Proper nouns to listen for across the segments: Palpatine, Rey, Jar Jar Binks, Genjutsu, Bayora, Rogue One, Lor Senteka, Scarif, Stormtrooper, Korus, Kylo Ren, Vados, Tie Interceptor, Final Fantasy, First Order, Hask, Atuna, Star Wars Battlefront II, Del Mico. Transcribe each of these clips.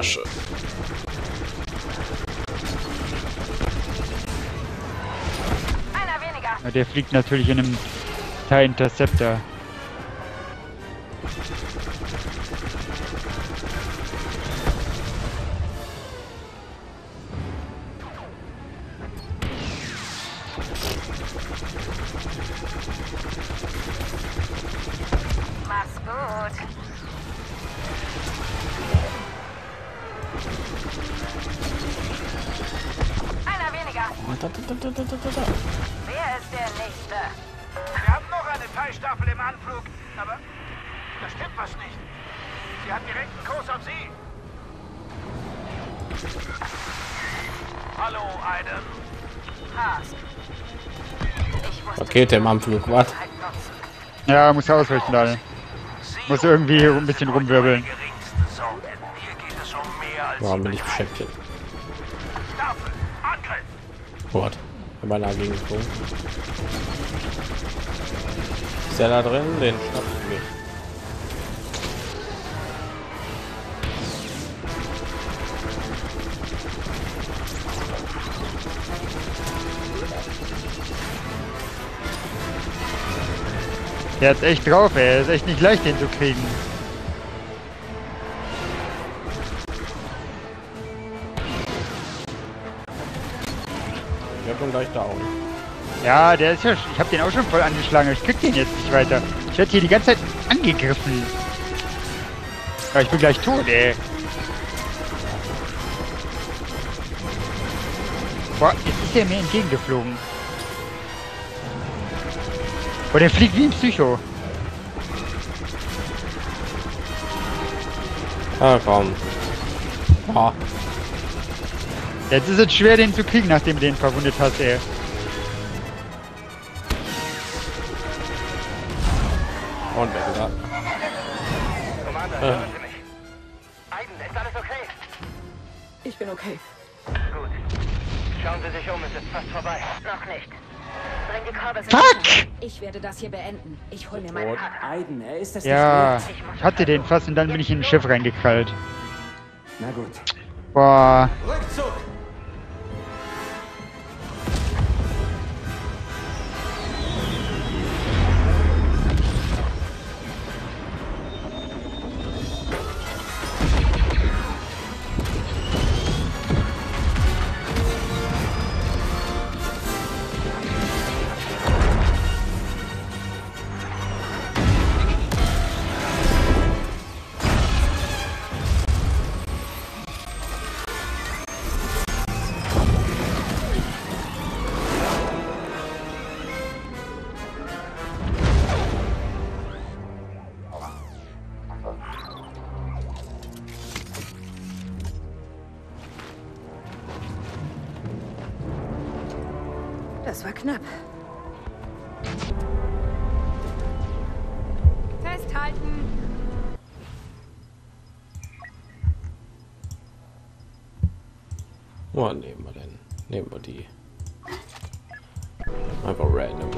Tasche. Einer weniger. Ja, der fliegt natürlich in einem Tie Interceptor. Mach's gut. Einer weniger. Da. Wer ist der Nächste? Wir haben noch eine Teilstaffel im Anflug, aber da stimmt was nicht. Sie hat direkten Kurs auf Sie. Hallo, Aiden. Haas. Pakete im Anflug, was? Ja, muss ausrichten, Daniel. Muss irgendwie ein bisschen rumwirbeln. Warum bin ich beschäftigt? Gott, immer nah gegen den Punkt. Ist der da drin? Den schnapp ich mich. Der hat's echt drauf, ey. Ist echt nicht leicht, den zu kriegen. Ich hab schon leichte Augen. Ja, der ist ja... Ich hab den auch schon voll angeschlagen. Ich krieg den jetzt nicht weiter. Ich werd hier die ganze Zeit angegriffen. Ja, ich bin gleich tot, ey. Boah, jetzt ist der mir entgegengeflogen. Oh, der fliegt wie ein Psycho. Ah, komm. Oh. Jetzt ist es schwer, den zu kriegen, nachdem du den verwundet hast, ey. Und weg, oder? Kommandant, hören Sie mich. Aiden, ist alles okay? Ich bin okay. Gut. Schauen Sie sich um, es ist fast vorbei. Noch nicht. Fuck! Ich werde das hier beenden. Ich hol mir meinen Aiden, er ist das. Ja, ich hatte den fast und dann bin ich in ein Schiff reingekrallt. Na gut. Boah. Rückzug. Das war knapp. Festhalten. Wo nehmen wir denn? Nehmen wir die. Einfach random.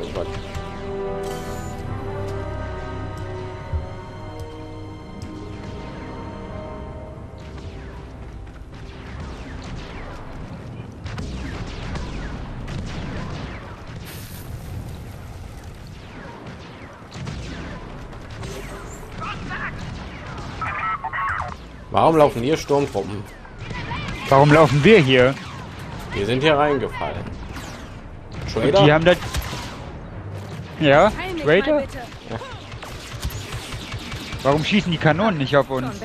Warum laufen hier Sturmtruppen? Warum laufen wir hier? Wir sind hier reingefallen. Trader? Die haben das... Ja? Trader? Ja. Warum schießen die Kanonen nicht auf uns?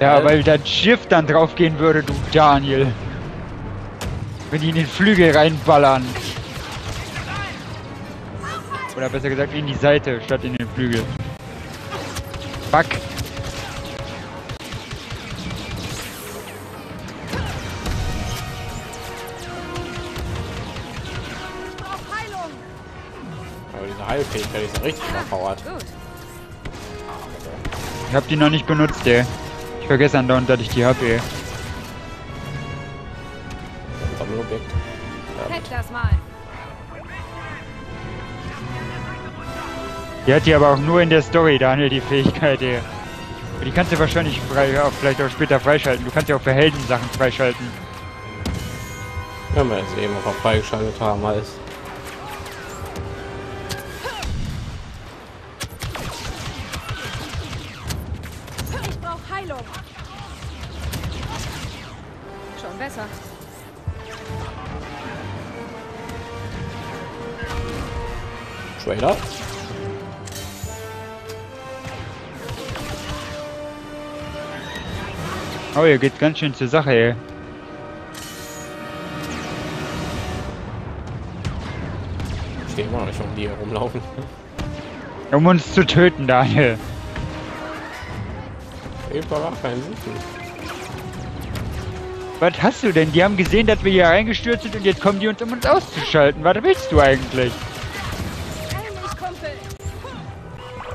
Ja, weil das Schiff dann drauf gehen würde, du Daniel. Wenn die in den Flügel reinballern. Oder besser gesagt in die Seite statt in den Flügel. Fuck. Aber diese Heilfähigkeit ist richtig verpowert. Ich hab die noch nicht benutzt, ey. Ich vergesse andauernd, dass ich die hab, ey. Das mal. Die hat die aber auch nur in der Story, Daniel, die Fähigkeit. Die kannst du wahrscheinlich vielleicht auch später freischalten. Du kannst ja auch für Helden Sachen freischalten. Können wir jetzt eben auch freigeschaltet haben, alles. Ich brauche Heilung. Schon besser. Trader? Oh, hier geht ganz schön zur Sache, ey. Ich stehe immer noch nicht um die herumlaufen. Um uns zu töten, Daniel. Überhaupt keinen Sinn. Was hast du denn? Die haben gesehen, dass wir hier reingestürzt sind und jetzt kommen die uns, um uns auszuschalten. Was willst du eigentlich?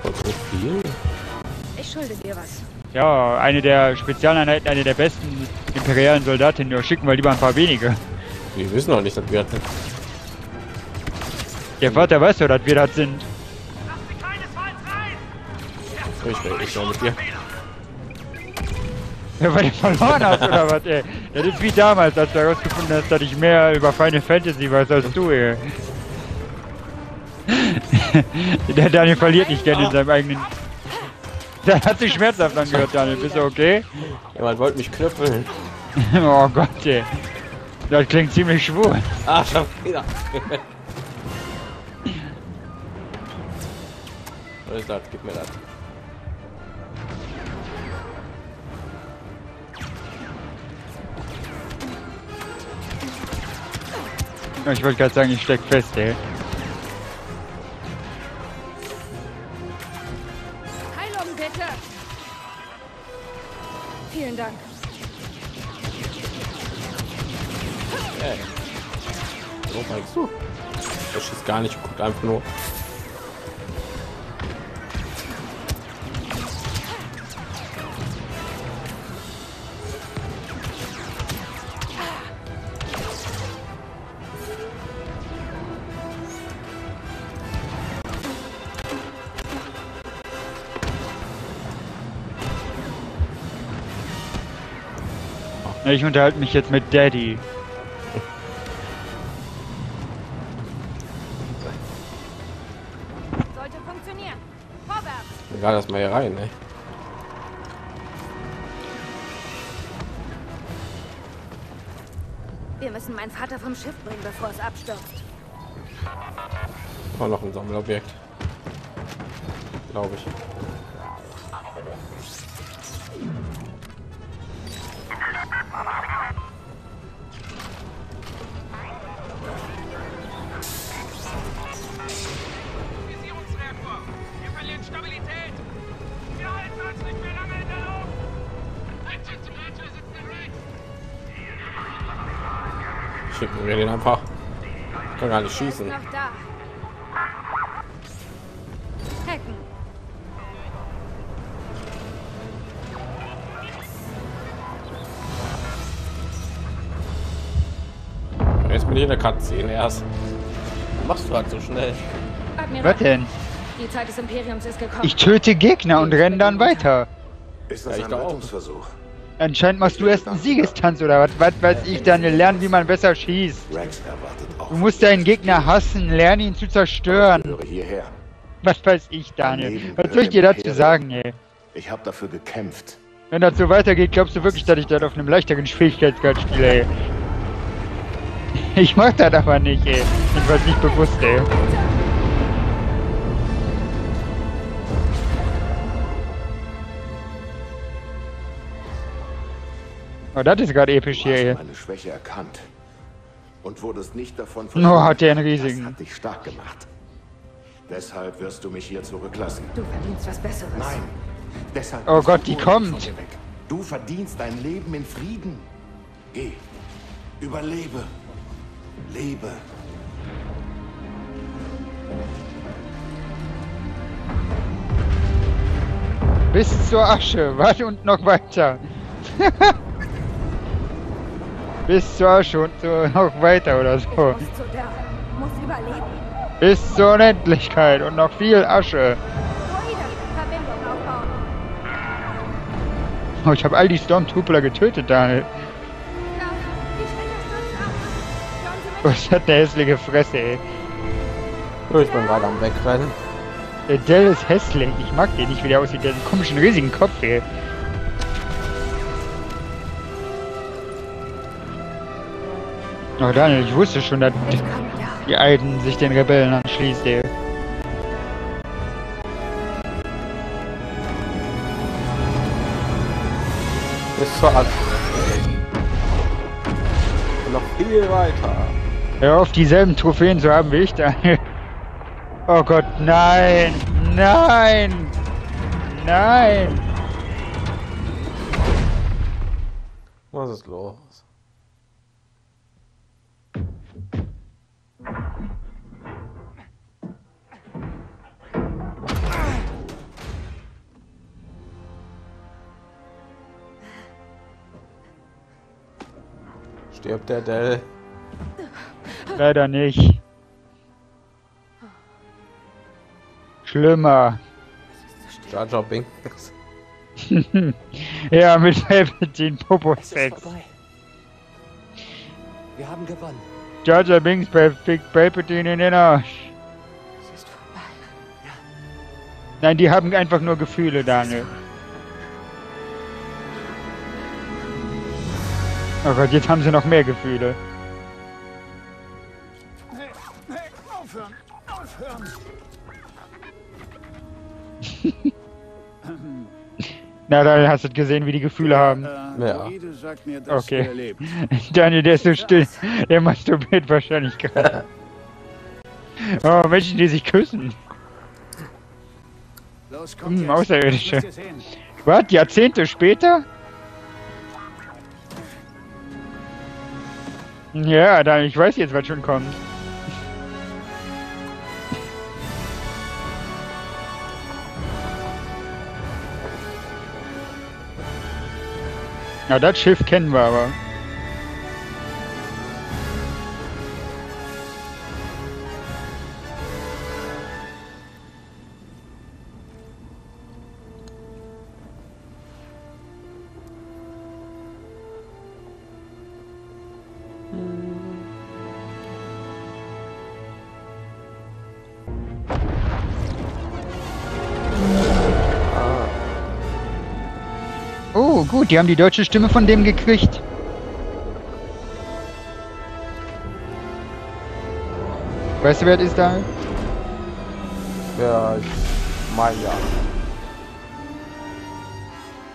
So viel? Ich schulde dir was. Ja, eine der Spezialeinheiten, eine der besten imperialen Soldatinnen. Ja, schicken wir lieber ein paar wenige. Die wissen auch nicht, dass wir das sind. Der Vater weiß ja, dass wir das sind. Ich soll mit dir. Ja, weil du verloren hast, oder was, ey? Das ist wie damals, als du herausgefunden hast, dass ich mehr über Final Fantasy weiß als du, ey. Der Daniel verliert nicht gerne in seinem eigenen... Der hat sich schmerzhaft angehört, Daniel. Bist du okay? Jemand wollte mich knüppeln. Oh Gott, ey. Das klingt ziemlich schwul. Ah, schon wieder. Was ist das? Gib mir das. Ich wollte gerade sagen, ich steck fest, ey. Vielen Dank. Hey. So meinst du? Das schießt gar nicht, guckt einfach nur. Ich unterhalte mich jetzt mit Daddy. Sollte funktionieren. Vorwärts. Egal, das mal hier rein, ey. Wir müssen meinen Vater vom Schiff bringen, bevor es abstürzt. War noch ein Sammelobjekt. Glaube ich. Schicken wir den einfach. Ich kann gar nicht schießen. Jetzt bin ich in der Cutscene erst. Was machst du halt so schnell? Was denn? Die Zeit des Imperiums ist gekommen. Ich töte Gegner und renne dann weiter. Ist das ein Rettungsversuch? Anscheinend machst du erst einen Siegestanz oder was? Was weiß ich, dann lernen, wie man besser schießt. Du musst deinen Gegner hassen, lernen ihn zu zerstören. Was weiß ich, Daniel? Was soll ich dir dazu sagen, ey? Ich habe dafür gekämpft. Wenn das so weitergeht, glaubst du wirklich, dass ich das auf einem leichteren Schwierigkeitsgrad spiele, ey? Ich mach das aber nicht, ey. Ich war's nicht bewusst, ey. Oh, das ist gerade episch hier, ey. Meine Schwäche erkannt und wurdest nicht davon verstanden. Oh, hat der einen riesigen. Das hat dich stark gemacht. Deshalb wirst du mich hier zurücklassen. Du verdienst was Besseres. Nein. Deshalb. Oh Gott, die kommt. Du verdienst dein Leben in Frieden. Geh. Überlebe. Lebe. Bis zur Asche. Warte und noch weiter. Bis zur Asche und so noch weiter oder so. Ich muss überleben. Bis zur Unendlichkeit und noch viel Asche. Oh, ich habe all die Stormtrooper getötet, Daniel. Was hat eine hässliche Fresse, ey. So, ich bin gerade am Wegrennen. Der Dell ist hässlich. Ich mag den nicht, wie der aussieht. Der hat einen komischen, riesigen Kopf, ey. Oh, Daniel, ich wusste schon, dass die Alten sich den Rebellen anschließt, ey. Bis zur Ast. Noch viel weiter. Hör auf, dieselben Trophäen zu haben wie ich, Daniel. Oh Gott, nein! Nein! Nein! Was ist los? Stirbt der Dell? Leider nicht. Schlimmer. Jar Jar Binks. Ja, mit Palpatine Popo-Sex. Wir haben gewonnen. Jar Jar Binks fickt Palpatine in den Arsch. Es ist vorbei. Ja. Nein, die haben einfach nur Gefühle, Daniel. Oh Gott, jetzt haben sie noch mehr Gefühle. Hey, hey, aufhören! Aufhören! Na, dann hast du gesehen, wie die Gefühle haben. Ja. Okay. Daniel, der ist so still. Der masturbiert wahrscheinlich gerade. Oh, Menschen, die sich küssen. Los, kommt Außerirdische. Was? Jahrzehnte später? Ja, Daniel, ich weiß jetzt, was schon kommt. Na, das Schiff kennen wir aber. Gut, die haben die deutsche Stimme von dem gekriegt. Weißt du, wer das ist da? Ja, ich meine ja.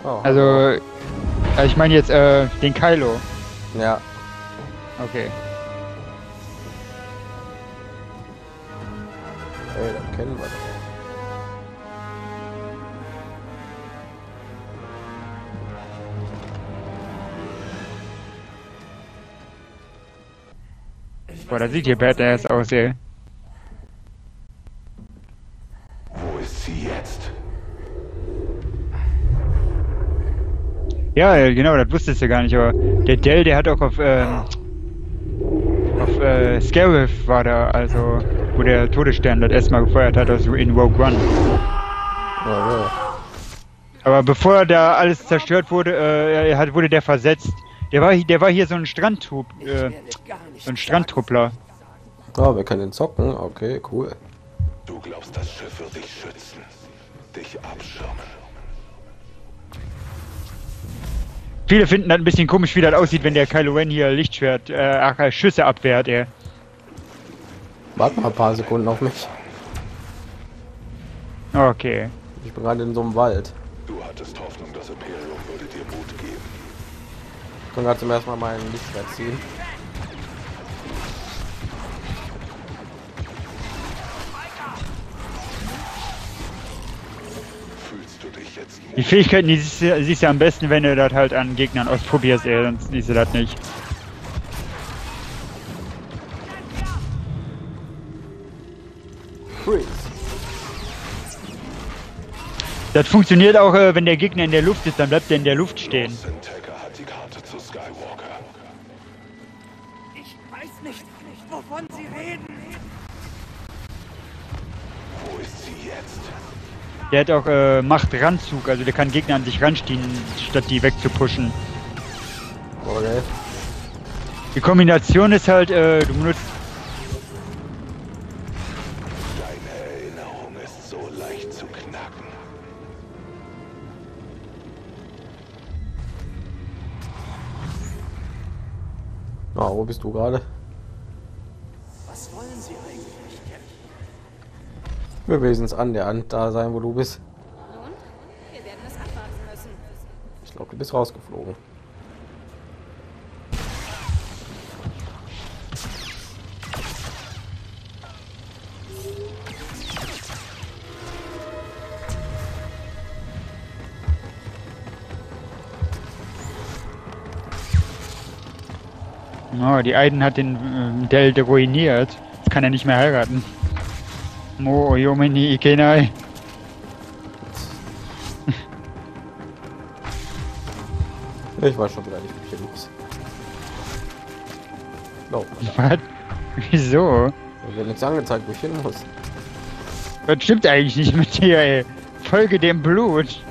Oh. Also, ich meine jetzt den Kylo. Ja. Okay. Ey, dann kennen wir das. Boah, das sieht hier badass aus, ey. Wo ist sie jetzt? Ja, genau, das wusstest du gar nicht, aber der Dell, der hat auch auf Scarif war da, also, wo der Todesstern das erstmal gefeuert hat, also in Rogue One. Aber bevor da alles zerstört wurde, wurde der versetzt. Der war hier so ein Strandtruppler. Oh, wir können den zocken. Okay, cool. Du glaubst, das Schiff wird dich schützen, dich abschirmen. Viele finden das ein bisschen komisch, wie das aussieht, wenn der Kylo Ren hier Lichtschwert, Schüsse abwehrt, ey. Warte mal ein paar Sekunden auf mich. Okay. Ich bin gerade in so einem Wald. Du hattest Hoffnung, das Imperium würde dir Mut geben. Ich kann gerade zum ersten Mal meinen Lichtschwert ziehen. Die Fähigkeiten, die siehst du am besten, wenn du das halt an Gegnern ausprobierst, ey, sonst siehst du das nicht. Freeze. Das funktioniert auch, wenn der Gegner in der Luft ist, dann bleibt er in der Luft stehen. Ich weiß nicht, wovon Sie reden. Der hat auch Macht-Ranzug, also der kann Gegner an sich ranstehen, statt die wegzupushen. Okay. Die Kombination ist halt, du benutzt... Deine Erinnerung ist so leicht zu knacken. Ah, wo bist du gerade? Was wollen Sie eigentlich? Wir müssen es an der Hand da sein, wo du bist. Nun, wir werden es abwarten müssen. Ich glaube, du bist rausgeflogen. Oh, die Aiden hat den Delt ruiniert. Jetzt kann er nicht mehr heiraten. Mo Yomini Ikenai. Ich weiß schon wieder nicht, wie hier los. No, was? Wieso? Ich werde nichts angezeigt, wo ich hin muss. Das stimmt eigentlich nicht mit dir, ey. Folge dem Blut.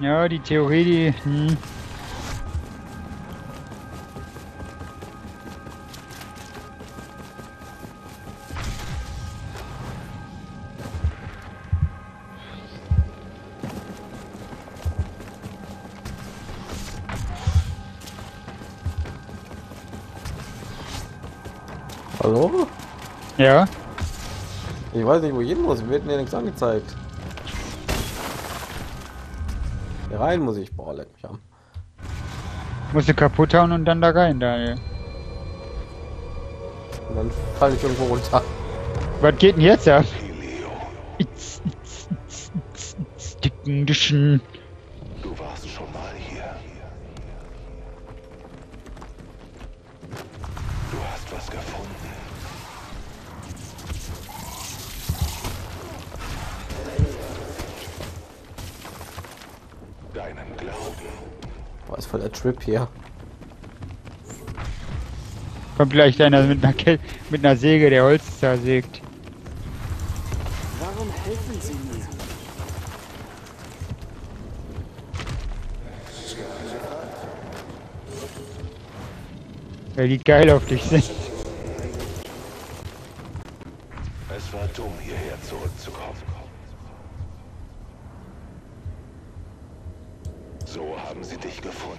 Ja, die Theorie, die... Hm. Hallo? Ja? Ich weiß nicht, wo ich hin muss. Mir wird mir nichts angezeigt. Hier rein muss ich, boah, leck mich am. Musst du kaputt hauen und dann da rein, Daniel. Und dann falle ich irgendwo runter. Was geht denn jetzt ab? Du warst schon mal hier. Du hast was gefunden. Deinen Glauben. Was für der Trip hier? Kommt vielleicht einer mit einer Säge, der Holz zersägt. Warum helfen Sie mir? Weil die geil auf dich sind. Es war dumm, hierher zurückzukommen. So haben sie dich gefunden.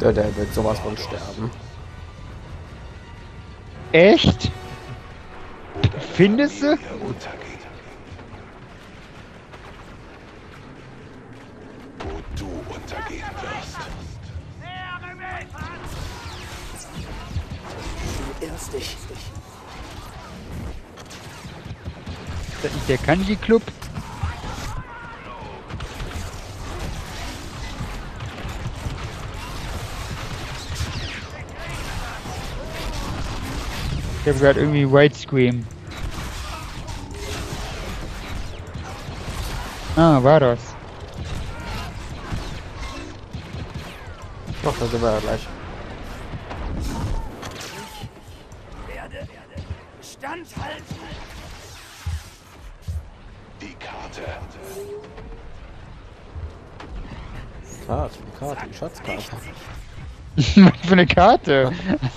Ja, der wird sowas von sterben. Echt? Findest du? Wo du untergehen wirst. Das ist der Kanji-Club. Ich habe gerade irgendwie White Scream. Ah, Vados. Doch, das war gleich. Die Karte. Die Schatzkarte. Was für eine Karte?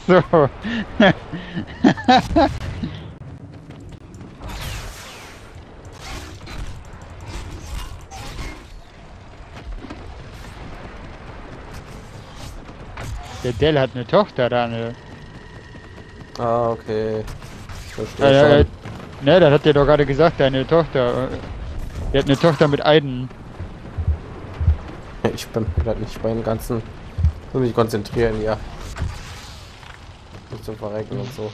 So. Der Dell hat eine Tochter, Daniel. Ah, okay. Verstehe schon. Ne, das hat der doch gerade gesagt, deine Tochter. Die hat eine Tochter mit Aiden. Ich bin gerade nicht bei den ganzen. Ich muss mich konzentrieren, ja. Nicht zum Verrecken und so.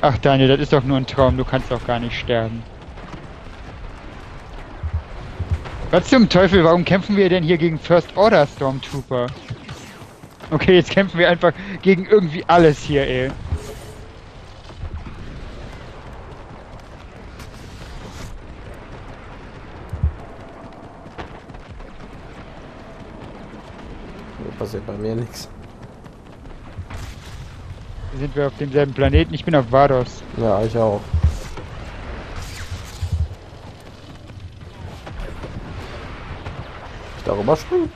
Ach Daniel, das ist doch nur ein Traum, du kannst doch gar nicht sterben. Was zum Teufel, warum kämpfen wir denn hier gegen First Order Stormtrooper? Okay, jetzt kämpfen wir einfach gegen irgendwie alles hier, ey. Passiert bei mir nichts. Sind wir auf demselben Planeten? Ich bin auf Vados. Ja, ich auch. Ich darüber springen?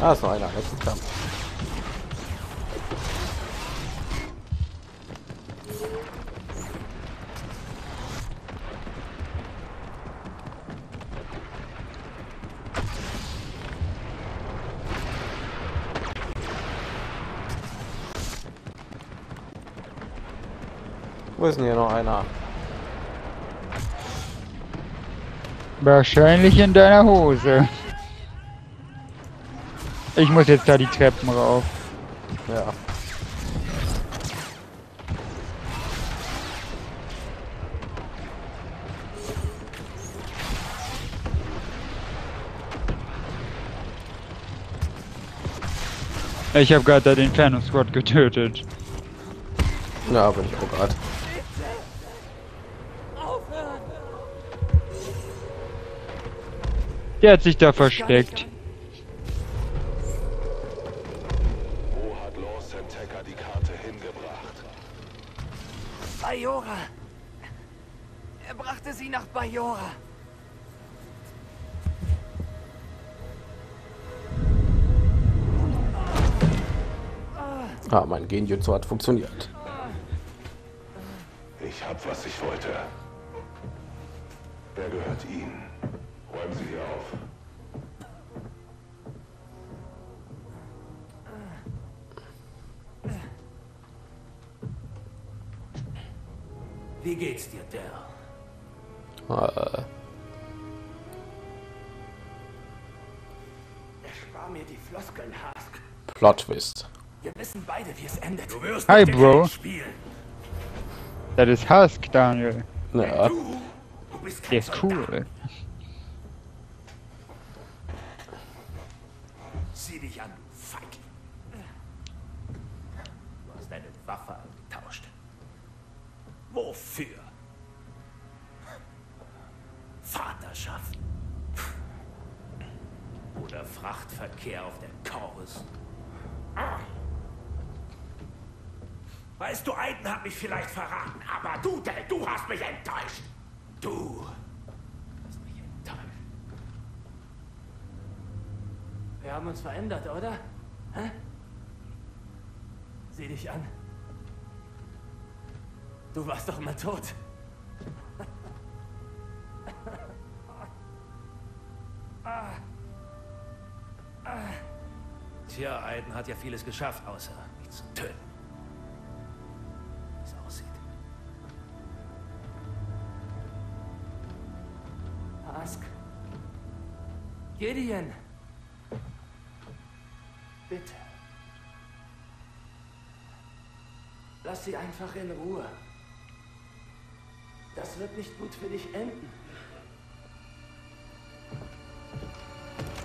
Ah, ist noch einer. Jetzt ist Kampf. Wo ist denn hier noch einer? Wahrscheinlich in deiner Hose. Ich muss jetzt da die Treppen rauf. Ja. Ich habe gerade da den Fernungsquad getötet. Ja, bin ich auch gerade. Der hat sich da versteckt. Wo hat Lor Senteka die Karte hingebracht? Bayora. Er brachte sie nach Bayora. Ah, mein Genjutsu hat funktioniert. Ich hab, was ich wollte. Der gehört Ihnen. Räumen Sie hier auf. Wie geht's dir, Dell? Erspar mir die Floskeln, Hask. Plot Twist. Wir wissen beide, wie es endet. Du wirst Hi, Bro. Spielen. Das ist Hask, Daniel. Ja. Du bist kein Soldat. Der ist cool. Sieh dich an, du Feig. Du hast deine Waffe angetauscht. Wofür? Vaterschaft. Oder Frachtverkehr auf der Korus. Weißt du, Aiden hat mich vielleicht verraten, aber du, Dell, du hast mich enttäuscht. Du hast mich enttäuscht. Wir haben uns verändert, oder? Hä? Sieh dich an. Du warst doch mal tot. Tja, Aiden hat ja vieles geschafft, außer mich zu töten. Gideon! Bitte. Lass sie einfach in Ruhe. Das wird nicht gut für dich enden.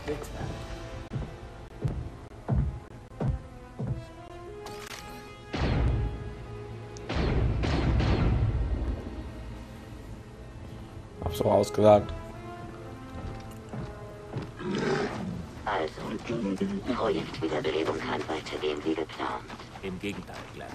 Bitte. Hab's auch ausgesagt. Projekt Wiederbelebung kann weitergehen wie geplant. Im Gegenteil, Glenn.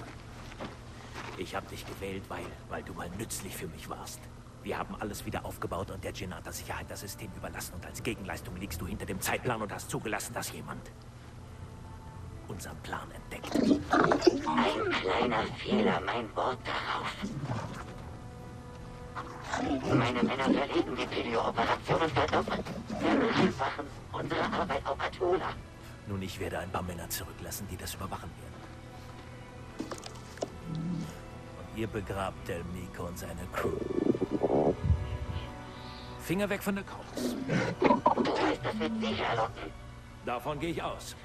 Ich habe dich gewählt, weil du mal nützlich für mich warst. Wir haben alles wieder aufgebaut und der Djinn hat der Sicherheit das System überlassen und als Gegenleistung liegst du hinter dem Zeitplan und hast zugelassen, dass jemand unseren Plan entdeckt. Ein kleiner Fehler, mein Wort darauf. Meine Männer verlegen die Videooperationen verdoppelt. Wir vereinfachen unsere Arbeit auf Atuna. Nun, ich werde ein paar Männer zurücklassen, die das überwachen werden. Und ihr begrabt Del Mico und seine Crew. Finger weg von der Korus. Du weißt, das wird sicher locken. Davon gehe ich aus.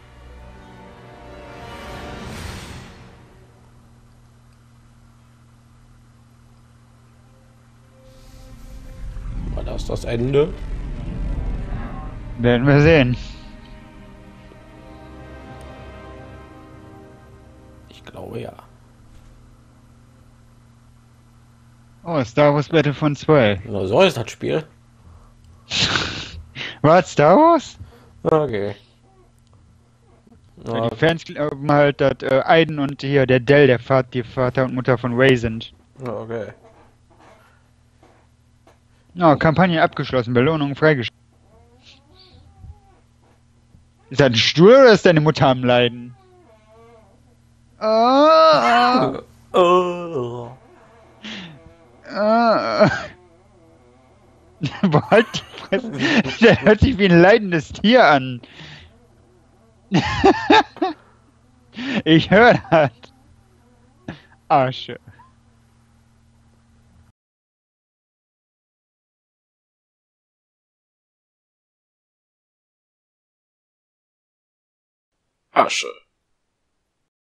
ist das Ende? Werden wir sehen. Ich glaube ja. Oh, Star Wars Battlefront 2. Na, so ist das Spiel. Was? Star Wars? Okay. Ja, die Fans glauben halt, dass Aiden und hier der Dell, die Vater und Mutter von Rey sind. Okay. Na, Kampagne abgeschlossen, Belohnung freigeschaltet. Ist das ein Stuhl oder ist deine Mutter am Leiden? Oh. Oh. Boah, halt die Fresse. Der hört sich wie ein leidendes Tier an. Ich höre das. Arsche. Asche.